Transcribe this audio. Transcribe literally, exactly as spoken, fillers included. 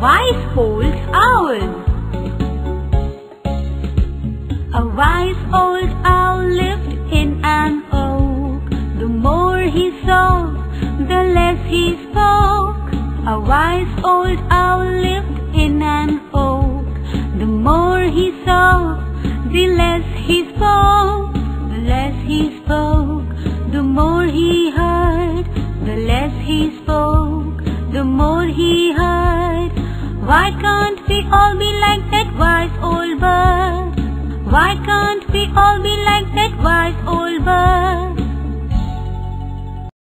wise old owl. A wise old owl lived in an oak. The more he saw, the less he spoke. A wise old owl lived in an oak. The more he saw, the less he spoke. The less he spoke, the more he heard. The less he spoke, the more he heard. Why can't we all be like that wise old bird? Why can't we all be like that wise old bird?